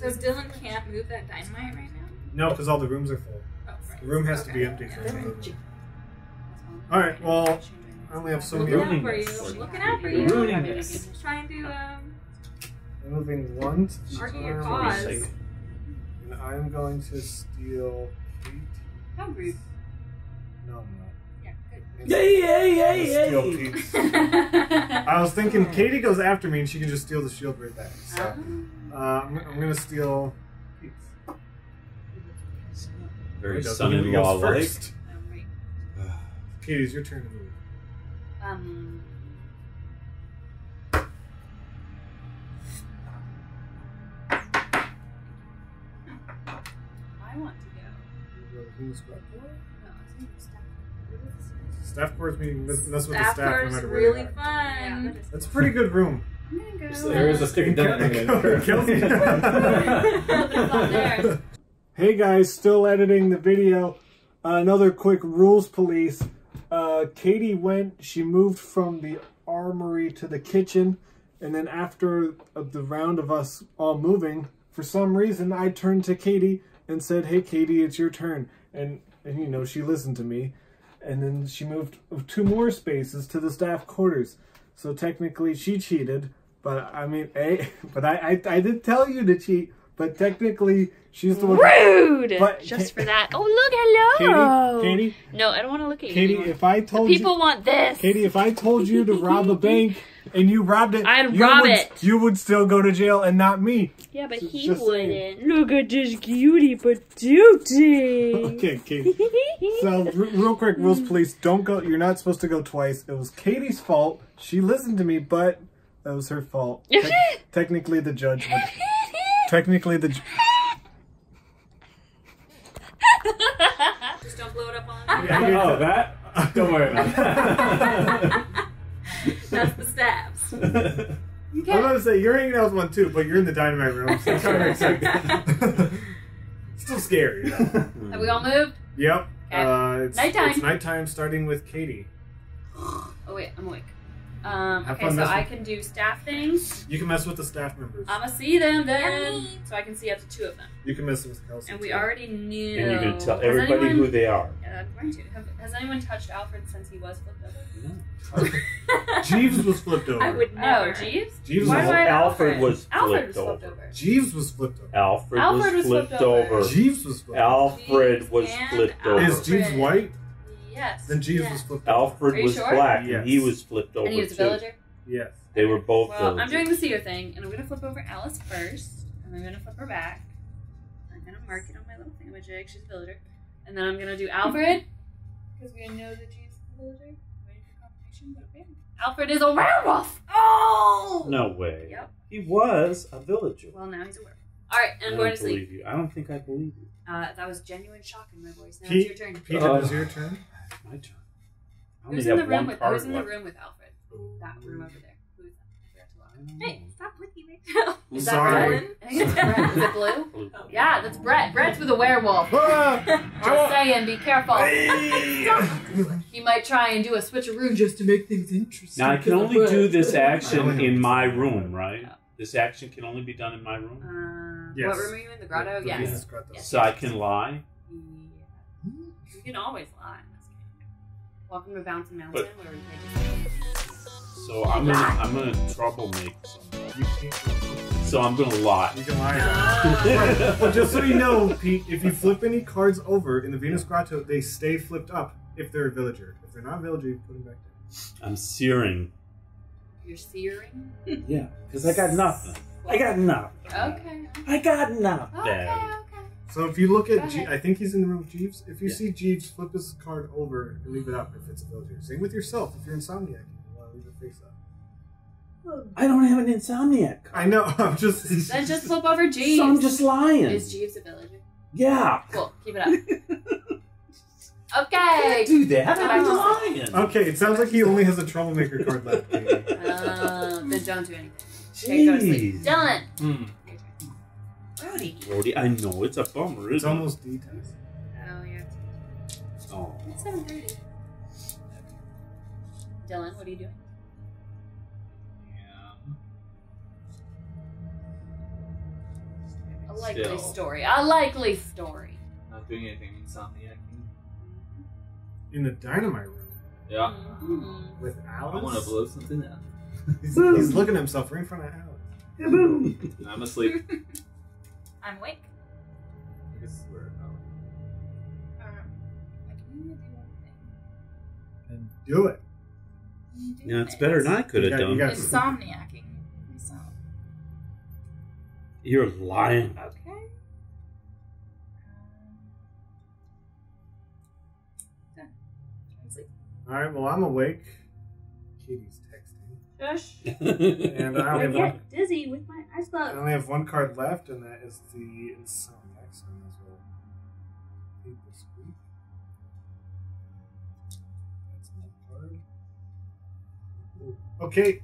is. So Dylan can't move that dynamite right now? No, because all the rooms are full. Oh, right. The room has okay. to be empty for him. Alright, well, I only have so many rooms. Looking out for you. Ruining this. Trying to, um... I'm moving one to the argue your cause. And I'm going to steal eight. How rude. No, no. Yeah, good. Yay, yay, yay, yay! I was thinking Katie goes after me and she can just steal the shield right back. So, uh, I'm, I'm gonna steal Pete's. Very son-in-law first. Uh, Katie, it's your turn to move. Um. I want to go. Who's got four? Staff quarters meeting. Mess with the staff no matter where. Really fun. Yeah, that's a pretty good room. I'm gonna go. So there is a stick of Hey guys, still editing the video. Uh, another quick rules police. Uh, Katie went. She moved from the armory to the kitchen, and then after uh, the round of us all moving, for some reason I turned to Katie and said, "Hey Katie, it's your turn." And and you know she listened to me. And then she moved two more spaces to the staff quarters. So technically she cheated, but I mean, I, but I, I, I did tell you to cheat, but technically she's the one. Rude! But, just for that. Oh, look, hello! Katie, Katie? No, I don't want to look at you Katie, anymore. if I told the people you, want this. Katie, if I told you to rob a bank and you robbed it, I'd you rob would, it. You would still go to jail and not me. Yeah, but so he wouldn't. Me. Look at this cutie patootie. Okay, Katie. So, real quick, rules police, don't go. You're not supposed to go twice. It was Katie's fault. She listened to me, but that was her fault. Te technically, the judge would. Technically, the. Just don't blow it up on. Yeah, oh, that? Don't worry about that. That's the stabs. You can't. I was about to say, you're hanging out with one too, but you're in the dynamite room. So still scary. Though. Have we all moved? Yep. Uh, it's nighttime. It's nighttime, starting with Katie. Oh, wait, I'm awake. Um, okay, so I can do staff things. You can mess with the staff members. I'ma see them then, Yummy. so I can see up to two of them. You can mess with Kelsey. And we too. already knew. And you can tell has everybody anyone, who they are. Yeah, I'm going to. Have, has anyone touched Alfred since he was flipped over? No. Jeeves was flipped over. I would never. Oh, Jeeves. Jeeves Why was, Alfred? Alfred was flipped Alfred was flipped over. over. Jeeves was flipped over. Alfred, Alfred was flipped over. over. Jeeves was flipped over. Alfred was flipped over. Is Jeeves white? Yes. Then Jesus yeah. was flipped over. Alfred was sure? black, yes. and he was flipped over. And he was a villager? Yes. They okay. were both Well, villagers. I'm doing the seer thing, and I'm going to flip over Alice first, and I'm going to flip her back. I'm going to mark it on my little thingamajig. She's a villager. And then I'm going to do Alfred, because we know that she's a villager. Waiting for confirmation, but okay. Alfred is a werewolf! Oh! No way. Yep. He was a villager. Well, now he's a werewolf. All right, and I'm going to sleep. I don't believe you. I don't think I believe you. Uh, that was genuine shock in my voice. Now Pete, it's your turn. Peter, uh, it was your turn. My turn. Who's in the room with Who's in the room with Alfred? That room over there. Who is that? Hey, stop looking right now. Is that Brett? I think it's Brett. Is it blue? Oh, yeah, that's Brett. Brett's with a werewolf. Just saying, be careful. He might try and do a switcheroo just to make things interesting. Now I can only do this action in my room, right? This action can only be done in my room. Uh, yes. What room are you in? The grotto? The, the yes. Venus Grotto. Yes. So I can lie? Yeah. You can always lie. Welcome to BouncinMouncin, where we play just So I'm gonna I'm gonna troublemaker something. So I'm gonna lie. You can lie. Right. Well, just so you know, Pete, if you flip any cards over in the Venus Grotto, they stay flipped up if they're a villager. If they're not a villager, you put them back down. I'm searing. You're searing? Yeah, because I got nothing. I got nothing. Okay. I got nothing. Okay, okay. So if you look at, G I think he's in the room with Jeeves. If you yeah. see Jeeves, flip his card over and leave it up if it's a villager. Same with yourself. If you're insomniac, you want to leave your face up. I don't have an insomniac card. I know. I'm just. Then just flip over Jeeves. So I'm just lying. Is Jeeves a villager? Yeah. Cool. Keep it up. Okay. I can't do that. I'm lying. Okay, it sounds like he only has a troublemaker card left. Uh, then don't do anything. Okay, go to sleep. Dylan. Mm. Rhodey. Rhodey, I know it's a bummer. It's almost D time. Oh yeah. Oh. It's seven thirty. Dylan, what are you doing? Yeah. A likely Still. story. A likely story. Not doing anything insomniac. In the dynamite room. Yeah. Mm-hmm. With Alice. I want to blow something up. he's, he's looking at himself right in front of Alice. I'm asleep. I'm awake. I guess we're out. Um, I can only do one thing. And do it. You do no, it's things. better than I could have done. You Insomniacing myself. You're lying. Okay. All right. Well, I'm awake. Katie's texting. Shush. And I only I get dizzy with my eyes closed. I only have one card left, and that is the insomniac. So I might as well leave this week. That's my card. Ooh. Okay.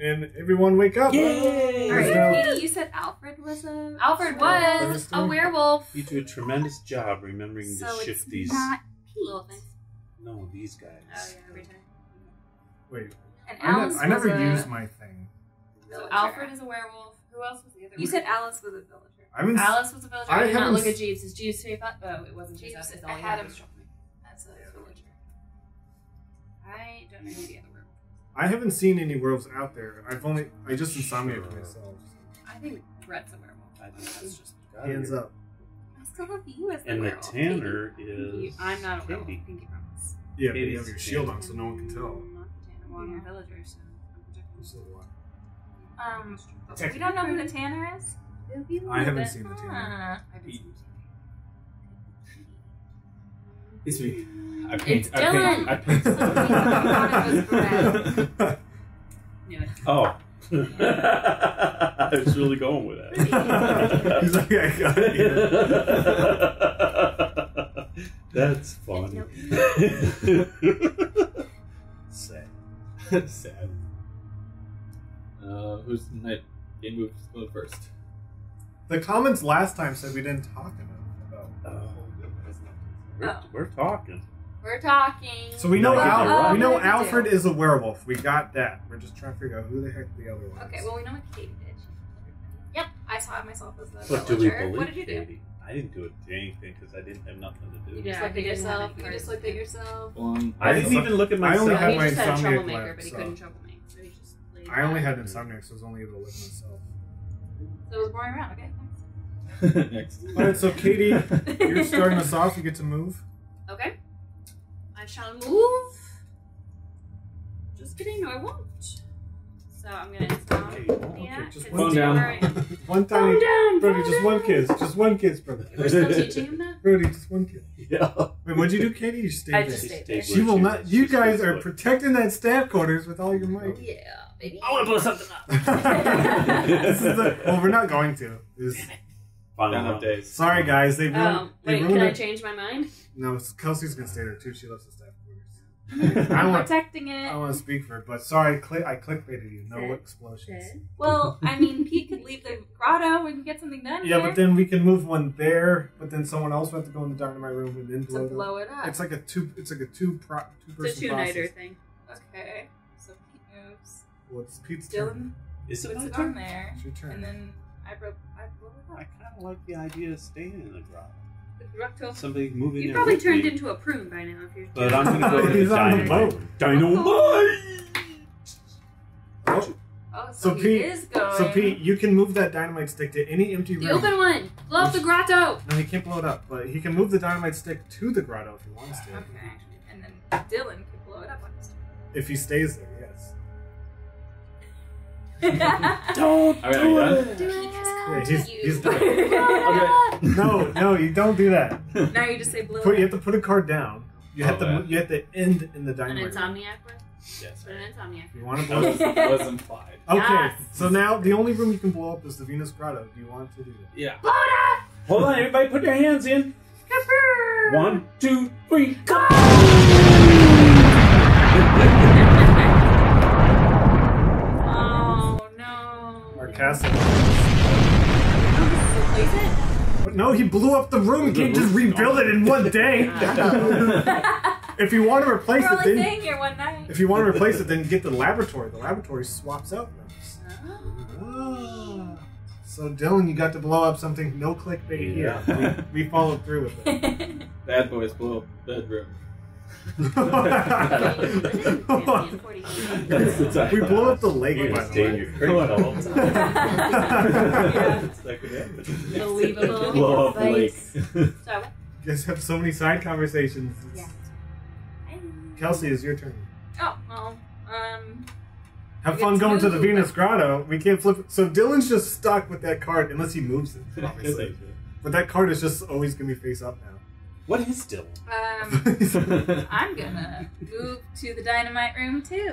And everyone, wake up! Yay! All right, Katie, you said Alfred was a Alfred was a werewolf. You do a tremendous job remembering so to shift it's these not little things. No, these guys. Oh, yeah, every time. Wait. And Alice I, ne was I never a... used my thing. So Alfred is a werewolf. Who else was the other You werewolf? said Alice was a villager. I mean, Alice was a villager. I did not look at Jeeves. Is Jeeves who you thought? Oh, it wasn't Jeeves. Jeeves. I had him. That's a yeah. villager. I don't know who the other werewolf is. I haven't seen any werewolves out there. I've only. I just insomniated myself. I think Brett's a werewolf. I think that's just hands here. up. I still have you as the And werewolf. the Tanner Maybe. is. I'm not a werewolf. Pinky, Pinky promise. Yeah, but you have your shield on, so no one can tell. I'm not the Tanner. Well, I'm a villager, so I'm protecting. So what? Um, we don't know who the Tanner is. I haven't seen the Tanner. I haven't seen the Tanner. It's me. I paint, it's I Dylan. Paint, I paint. Oh, I was really going with that. He's like, I got it. That's funny. Nope. Sad. Sad. Uh, who's the night in move first? The comments last time said we didn't talk enough about. Uh, We're, oh. we're talking. We're talking. So we know Al right. we know Alfred is a werewolf. We got that. We're just trying to figure out who the heck the other one is. Okay, well we know what Katie did. Yep, I saw myself as the What do we believe? What did you Katie? do? I didn't do anything because I didn't have nothing to do. You just yeah, looked at yourself. You just looked at yourself. Um, I didn't even look at myself. I only had my insomniac, but he couldn't troublemaker. So he just laid I only had insomniac, so I was only able to look at myself. So it was boring around. Okay. Next. Alright, so Katie, you're starting us off. You get to move. Okay. I shall move. Just kidding, no, I won't. So I'm going to stop. Okay, okay. Yeah, just one down. One tiny. Down, Brody, just down. one kiss. Just one kiss, brother. We're still teaching him that? Brody, just one kiss. Yeah. Wait, what'd you do, Katie? You stayed I just there. Stayed there. She, she will not. You guys are protecting that staff quarters with all your might. Yeah, baby. I want to blow something up. This is the. Well, we're not going to. It's, Final updates. Sorry, guys. They ruined, um, wait, they ruined can it. I change my mind? No, Kelsey's going to stay there, too. She loves the staff quarters. I'm wanna, protecting it. I want to speak for it, but sorry, I, cl I clickbaited you. No okay. explosions. Okay. Well, I mean, Pete could leave the grotto. We can get something done Yeah, here. But then we can move one there, but then someone else would have to go in the dynamite room and then blow, blow it up. It's like a two-person it's like a two pro two person It's a two-nighter thing. Okay. So Pete moves. Well, it's Pete's Dylan turn. Is it puts it on there. It's your turn. And then I broke. I broke it up. I kind of like the idea of staying in the grotto. Grotto. Somebody moving. You probably turned me. into a prune by now if you're. But I'm gonna go to the dynamite. Dynamite. Oh. Oh, so, so he Pete is going. So Pete, you can move that dynamite stick to any empty room. The open one. Blow up the grotto. No, he can't blow it up, but he can move the dynamite stick to the grotto if he wants to. Okay, and then Dylan can blow it up on his turn. If he stays there, yes. don't right, do it. Do it. Yeah, he's, he's done. Okay. No, no, you don't do that. Now you just say blue. Put, you have to put a card down. You oh, have man. to. You have to end in the dynamite. An insomniac one. Yes. An insomniac. You want to blow up? That was implied. Okay. Yes. So now the only room you can blow up is the Venus Grotto. Do you want to do that? Yeah. Blow it up! Hold on, everybody, put your hands in. One, two, three, go! Castle. But no, he blew up the room. You can't just rebuild it in one day. If you want to replace We're it, then here one night. if you want to replace it, then get the laboratory. The laboratory swaps out rooms. Oh. Oh. So Dylan, you got to blow up something. No clickbait yeah. here. We, we followed through with it. Bad boys blow up bedroom. We blew up the lake. By the Unbelievable. Blow up the lake. You guys have so many side conversations. Yeah. Kelsey, it's your turn. Oh, well, um. Have fun going to the Venus Grotto. We can't flip it. So Dylan's just stuck with that card unless he moves it, obviously. But that card is just always going to be face up now. What is Dylan? Um, I'm gonna move to the dynamite room too.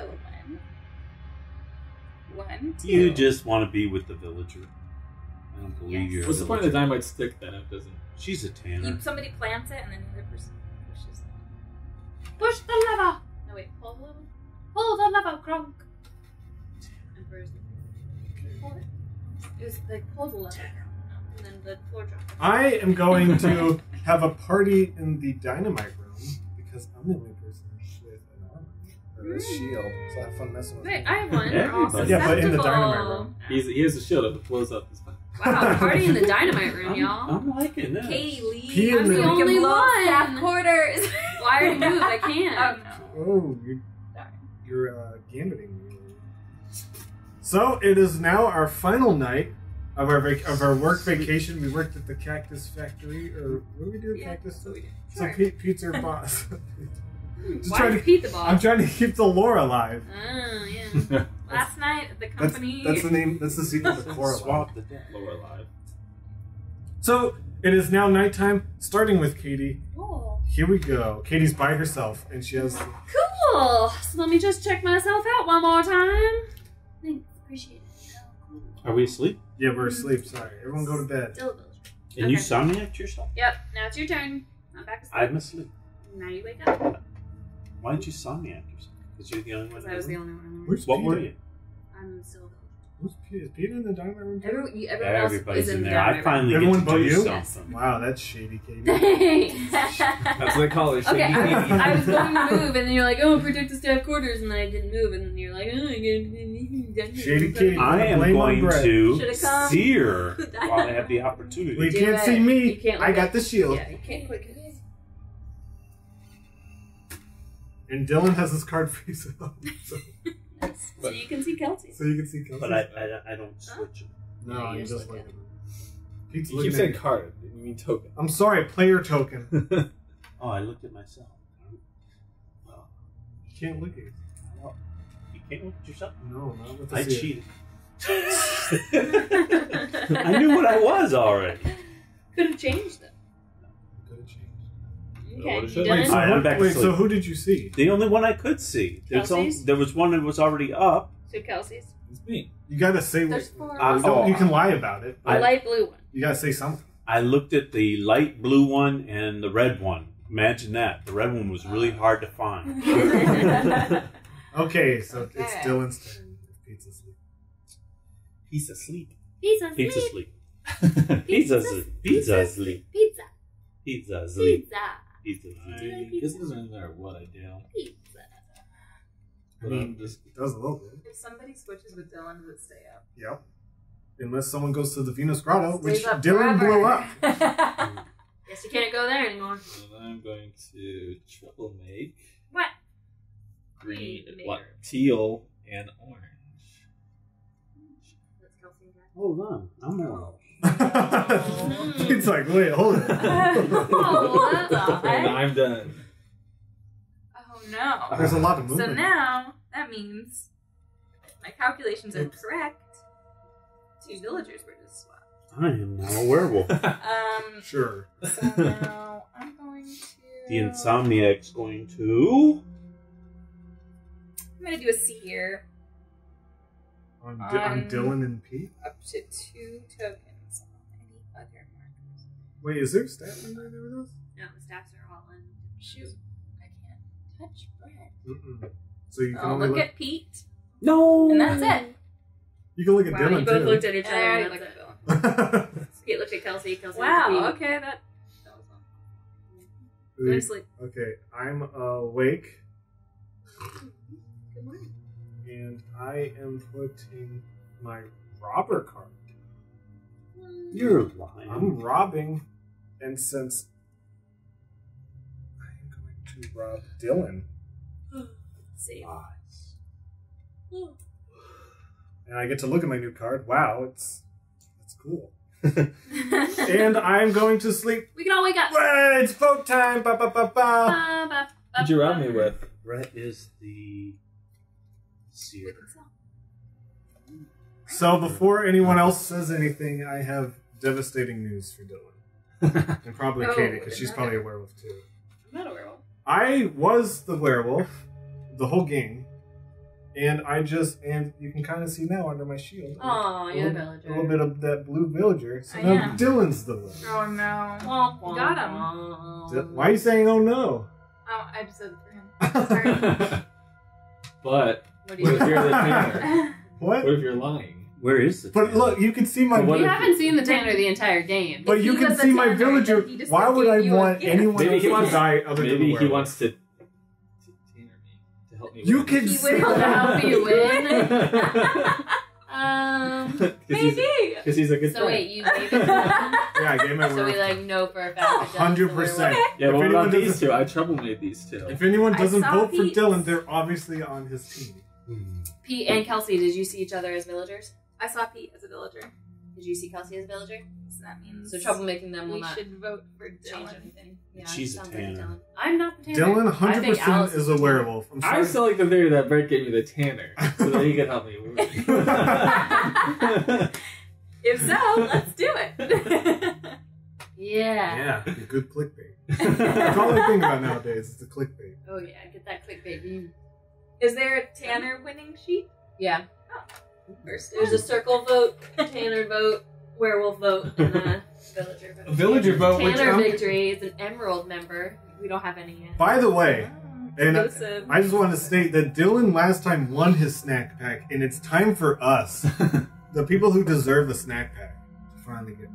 One, one two. You just want to be with the villager. I don't believe yes. you're. What's the point of the dynamite stick then? It doesn't. She's a tanner. You, somebody plants it and then the other person pushes it. Push the lever. No wait, pull the lever. Pull the lever, Kronk. And where's the pull it? It was like pull the lever. And then the floor dropped. I am going to have a party in the dynamite room because I'm the only person with an armor or a shield. So I have fun messing with Wait, I have one. They're all yeah, but in the dynamite room. He's, he has a shield if it blows up. His wow, party in the dynamite room, y'all. I'm liking this. Katie Lee. I'm the only one. Staff quarters. Why are you moved? I can't. Oh, no. Oh you're, you're uh, gambiting me. So it is now our final night of our vac of our work vacation, we worked at the Cactus Factory, or what do we do? Yeah, Cactus. So we did. So sure. Pete, Pete's our boss. Just Why trying to Pete the boss? I'm trying to keep the lore alive. Oh yeah. Last night at the company. That's, that's the name. That's the sequel to Core Swap the lore alive. So it is now nighttime, starting with Katie. Cool. Here we go. Katie's by herself, and she has. Cool. So let me just check myself out one more time. Thanks. Appreciate it. Are we asleep? Yeah, we're asleep. Sorry. Everyone go to bed. Still and okay. You somniac yourself? Yep. Now it's your turn. I'm back asleep. I'm asleep. Now you wake up. Why did you somniac yourself? Because you're the only one. I was the only one. Where's what Peter? Were you? I'm still. Who's Peter? Is Peter in the dining room? Every, everyone else Everybody's is in, in there. I finally everyone get to do you? Something. Yes. Wow, that's shady, Katie. That's what I call it. Shady, okay, Katie. I, I was going to move, and then you're like, oh, protect the staff quarters, and then I didn't move, and then you're like, oh, I get shady, Katie. I am going to sear while I have the opportunity. Well, you can't right. see me. Can't I got up. The shield. Yeah, you can't click it. And Dylan has this card for himself. So. But, so you can see Kelsey. So you can see Kelsey. But I, I, I don't switch huh? it. No, no you just like it. You keep saying card. You mean token. I'm sorry, player token. Oh, I looked at myself. Well, you can't look at yourself. You can't look at yourself? No, not with the I cheated. I knew what I was already. Could have changed them. Could have changed. Okay, so wait, so, right, back wait so who did you see? The only one I could see. Only, there was one that was already up. So Kelsey's. It's me. You gotta say what uh, oh, you can lie about it. The light blue one. You gotta say something. I looked at the light blue one and the red one. Imagine that. The red one was really hard to find. Okay, so okay. It's Dylan's turn. Pete's asleep. He's asleep. He's asleep. He's asleep. He's asleep. He's asleep. Pizza. He's asleep. Pizza. Pizza. This doesn't matter what I do. Pizza. I mean, it does a little bit. If somebody switches with Dylan, does it stay up? Yep. Unless someone goes to the Venus Grotto, which Dylan blew up. Guess you can't go there anymore. Then I'm going to triple make. What? Green, what? Teal, and orange. That's Kelsey. Hold on. I'm orange. It's like, wait, hold on. Oh, well, and I'm done. Oh no. There's a lot of movement. So now, that means my calculations are correct. Two villagers were just swapped. I am now a werewolf. um, sure. So now I'm going to... The Insomniac's going to... I'm going to do a seer. On, on, on Dylan and Pete? Up to two tokens. Other markers. Wait, is there a staff in there with us? No, the staffs are all in. Shoot, I can't touch bread. Mm-mm. So you can oh, only look, look at Pete. No, and that's it. You can look at wow, Dylan. You both too. Looked at each other. I looked at Dylan. Pete looked at Kelsey. Kelsey wow. Looked at Pete. Okay, that that was fun. Good sleep. Okay, I'm awake. Good morning. And I am putting my robber card. You're lying. I'm robbing, and since I'm going to rob Dylan, save lies. Oh. And I get to look at my new card. Wow, it's it's cool. And I'm going to sleep. We can all wake up. Well, it's vote time. Ba ba ba ba. What did you rob me with? Brett is the seer. So before anyone else says anything, I have devastating news for Dylan. And probably oh, Katie, because she's probably a werewolf too. I'm not a werewolf. I was the werewolf, the whole game. And I just, and you can kind of see now under my shield. Oh, you're the villager. A little bit of that blue villager. So I now am. Dylan's the one. Oh no. Womp, womp, got him. Womp. Why are you saying oh no? Oh, I just said it for him. Sorry. But, what, do you what if you're the tanner? What? What if you're lying? Where is the? But tanner? Look, you can see my. So you haven't seen the tanner the entire game. But you can see my villager. Why would I want anyone else to die other than the werewolf? Maybe he wants to tanner me to help me. You can. He would help you win. Um, maybe because he's a good. So wait, you gave it. Yeah, I gave my word. So we like know for a fact. Hundred percent. Yeah, what about these two? I trouble made these two. If anyone doesn't vote for Dylan, they're obviously on his team. Pete and Kelsey, did you see each other as villagers? I saw Pete as a villager. Did you see Kelsey as a villager? So that means so troublemaking them will we not. We should vote for Dylan. Yeah, she's a tanner. Like Dylan. I'm not the tanner. Dylan one hundred percent is a werewolf. I'm sorry. I still like the theory that Brett gave me the tanner so that he could help me. If so, let's do it. Yeah. Yeah. Good clickbait. That's all I think about nowadays is the clickbait. Oh yeah, get that clickbait. Mm. Is there a Tanner winning sheet? Yeah. Oh. First, there's a circle vote, Tanner vote, werewolf vote, and a villager vote. A villager vote. Tanner which victory is an emerald member. We don't have any yet. By the way, oh, and Joseph. I just want to state that Dylan last time won his snack pack, and it's time for us, the people who deserve a snack pack, to finally get it.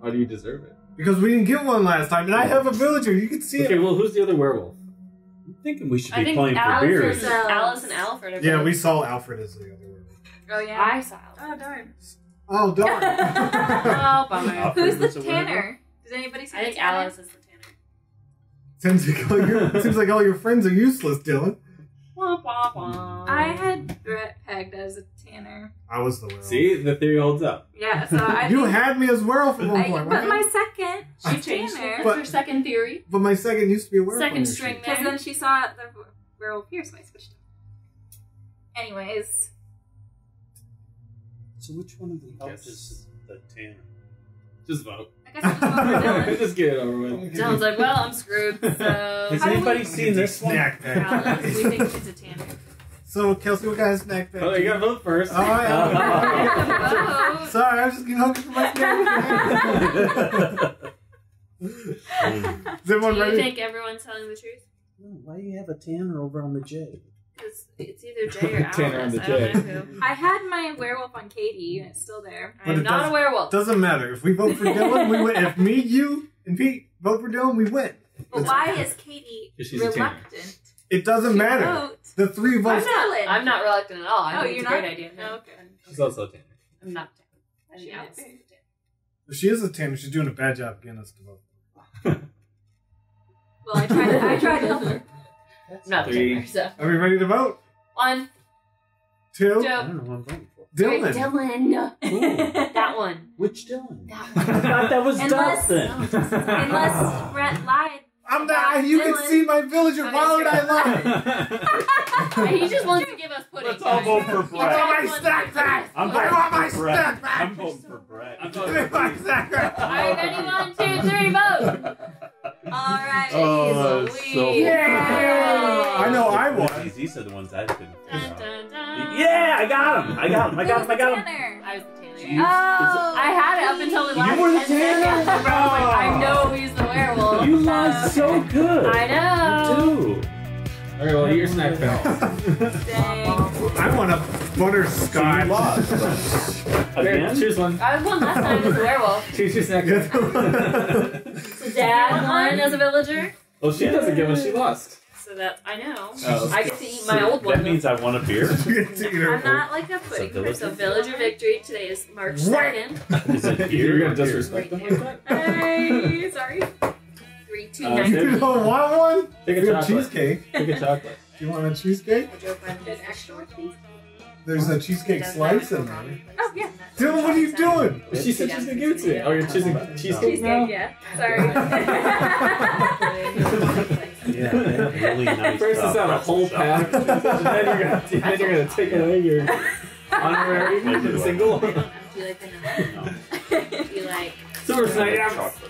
Why do you deserve it? Because we didn't get one last time, and I have a villager. You can see okay, it. Okay, well, who's the other werewolf? I'm thinking we should I be playing Alice for beers. Alice and Alfred. Are yeah, both. We saw Alfred as the other werewolf. Oh, yeah. I saw Alfred. Oh, darn. Oh, darn. Oh, bummer. Alfred who's the tanner? Does anybody see I think tanner? Alice is the tanner. Seems like all your, seems like all your friends are useless, Dylan. Wah, wah, wah. I had Brett pegged as a tanner. I was the werewolf. See, the theory holds up. Yeah, so I you had me as werewolf at one point. I, but my second, she changed her. That's her second theory. But my second used to be a werewolf. Second string there. Because then she saw the werewolf here, so I switched up. Anyways. So which one of the helps is the tanner? Just vote. I guess I just, just get it over with. Dylan's like, well, I'm screwed. So has anybody we... seen this snack one? Pack? Alice, we think it's a tanner. So Kelsey, what kind of snack pack? Oh, you gotta vote first. Oh, I oh, oh. Sorry, I was just getting hungry for my snack. Is everyone Do you ready? Think everyone's telling the truth? No, why do you have a tanner over on the J? Because it's either J or Alice. I don't know who. I had my werewolf on Katie, and it's still there. But I'm not a werewolf. Doesn't matter. If we vote for Dylan, we win. If me, you, and Pete vote for Dylan, we win. But That's why is Katie reluctant? It doesn't she matter. Vote. The three votes. I'm not, I'm not reluctant at all. I oh, you're it's not? A great idea. No, okay. She's also a tanner. I'm not a tanner. She, I mean, if she is a tanner, she's doing a bad job getting us to vote. Well, I tried to, I tried to help her. That's not three. Tanner, so. Are we ready to vote? One. Two. Joe. I don't know what I'm voting for. Dylan. Wait, Dylan. Ooh. That one. Which Dylan? That one. I thought that was Dustin. Unless, unless Brett lied. I'm not. You Dylan. Can see my villager. Okay, why would I lie? He just wants to give us pudding. Let's all vote for Brett. I want my snack pack. I want my snack pack. I'm voting for Brett. I'm voting for snack pack. All right, ready? One, two, three, vote. All right. Oh, so yeah. I know I won. These are the ones I didn't. Dun, dun, dun. Yeah, I got him. I got him. I got him. I got him. I was the tanner. Oh, I had it up until the last. You were the tanner. Oh. I know he's the werewolf. You lied so good. I know. You do. All right, well, here's snack pal. I want a butterscotch. Lost. Again? Choose one. I was one last time as a werewolf. Choose your snack pal. So Dad won as a villager. Well, she doesn't give us. She lost. So that I know. Oh, I get to eat my so old that one. That means I want a beer. I'm not like a pudding person. So villager victory today is March second. Is it beer? You're gonna disrespect them like that? Hey, sorry. Three, two, uh, nine. You don't want one? Take a chocolate. Cheesecake. Take a chocolate. Do you want a cheesecake? There's a cheesecake slice in there. Oh, yeah. Dylan, what are you doing? She said she's going to give it to me. Oh, you're choosing cheesecake now? Cheesecake, yeah. Sorry. Yeah, really nice. First it's out a whole pack, and then you're going to take away your honorary single. Do you like vanilla? No. Do you like... Super Snipe!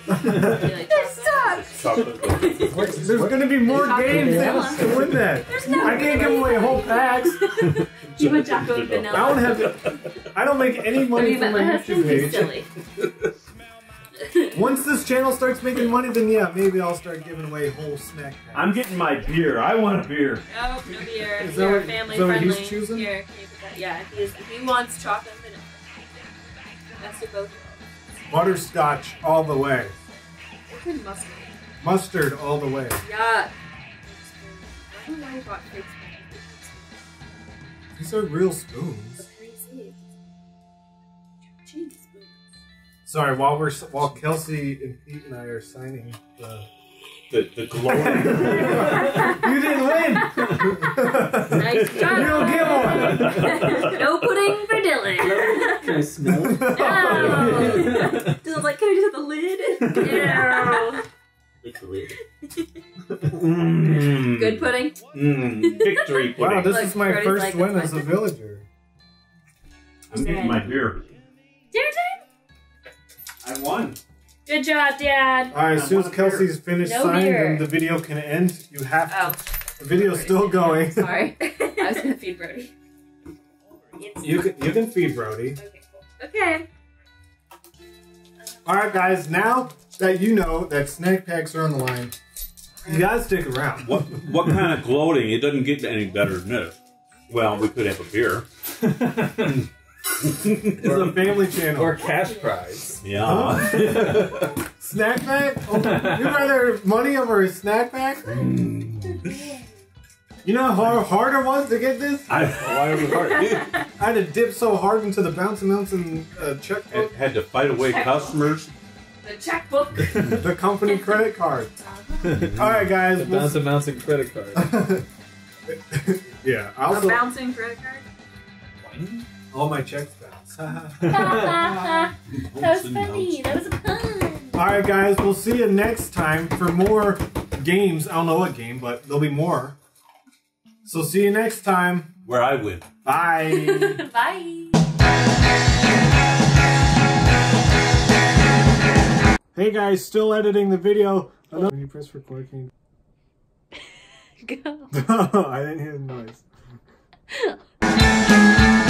This sucks! There's gonna be more games than us to win that. No I can't give away whole packs. Do you want Jocko and vanilla? I don't have to, I don't make any money from my YouTube page. Once this channel starts making money, then yeah, maybe I'll start giving away whole snack packs. I'm getting my beer. I want a beer. Oh, no beer. Is You're that family so friendly. He's choosing? Here, can you put that? Yeah, he, is, he wants chocolate and vanilla. That's the both. Butterscotch all the way. What's in mustard? Mustard all the way. Yeah. I don't know why you bought fake spoons. These are real spoons. Cheese spoons. Sorry, while we're while Kelsey and Pete and I are signing the the, the glory. You didn't win! Nice job. You'll get one! No pudding for Dylan. Can I smell it? Oh. Dylan's like, can I just have the lid? Yeah. It's the lid. Mm. Good pudding. Mm. Victory pudding. Wow, this Look, is my Brody's first like, win as a villager. I'm getting my beer. Dinner time? I won. Good job, Dad. All right, as soon as Kelsey's finished no signing, beer. then the video can end. You have to. Oh. The video's Brody's still going. Sorry. I was going to feed Brody. You can, you can feed Brody. Okay, cool. Okay. All right, guys. Now that you know that snack packs are on the line, you got to stick around. What what kind of gloating? It doesn't get any better than this. Well, we could have a beer. This is a family channel. Or cash prize. Yeah. Huh? Snack pack? Oh, you'd rather money over a snack pack? Mm. You know how hard it was to get this? I, why was it hard? I had to dip so hard into the BouncinMouncin uh, checkbook. I had to fight away checkbook. customers. The checkbook. The company credit card. All right, guys. The we'll... BouncinMouncin credit card. Yeah. Also... The bouncing credit card? All my checks bounce. That was funny. That was fun. All right, guys. We'll see you next time for more games. I don't know what game, but there'll be more. So see you next time. Where I win. Bye. Bye. Hey guys, still editing the video. Another can you press record? Can you... Go. I didn't hear the noise.